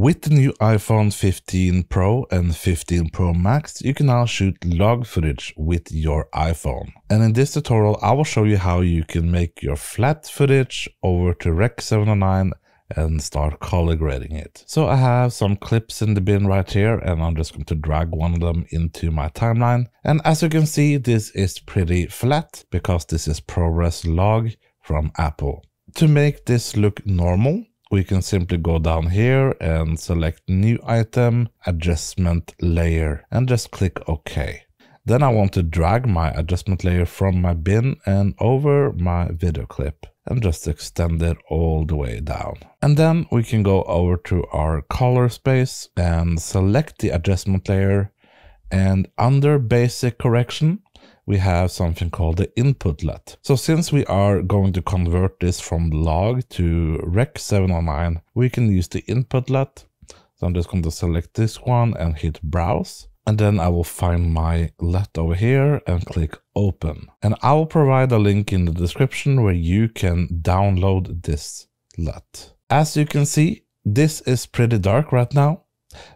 With the new iPhone 15 Pro and 15 Pro Max, you can now shoot log footage with your iPhone. And in this tutorial, I will show you how you can make your flat footage over to Rec 709 and start color grading it. So I have some clips in the bin right here, and I'm just going to drag one of them into my timeline. And as you can see, this is pretty flat because this is ProRes Log from Apple. To make this look normal, we can simply go down here and select new item, adjustment layer, and just click OK. Then I want to drag my adjustment layer from my bin and over my video clip and just extend it all the way down. And then we can go over to our color space and select the adjustment layer, and under basic correction, we have something called the input LUT. So since we are going to convert this from log to Rec 709, we can use the input LUT. So I'm just going to select this one and hit browse. And then I will find my LUT over here and click open. And I will provide a link in the description where you can download this LUT. As you can see, this is pretty dark right now.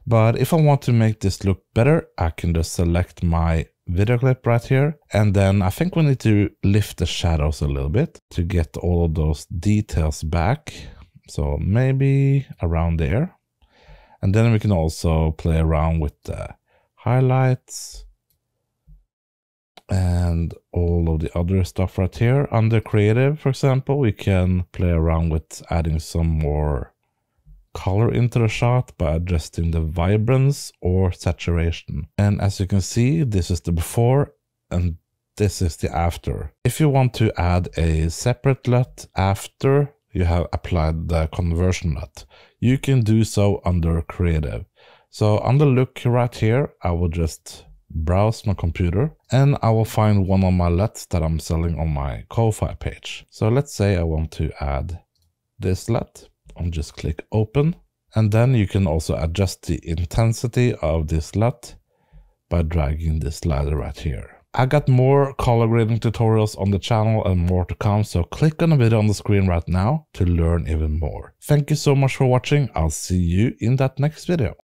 But if I want to make this look better, I can just select my video clip right here, and then I think we need to lift the shadows a little bit to get all of those details back, so maybe around there. And then we can also play around with the highlights and all of the other stuff right here. Under creative, for example, we can play around with adding some more color into the shot by adjusting the vibrance or saturation. And as you can see, this is the before and this is the after. If you want to add a separate LUT after you have applied the conversion LUT, you can do so under creative. So under look right here, I will just browse my computer and I will find one of my LUTs that I'm selling on my Ko-fi page. So let's say I want to add this LUT. I'll just click open, and then you can also adjust the intensity of this LUT by dragging this slider right here. I got more color grading tutorials on the channel and more to come, so click on the video on the screen right now to learn even more. Thank you so much for watching. I'll see you in that next video.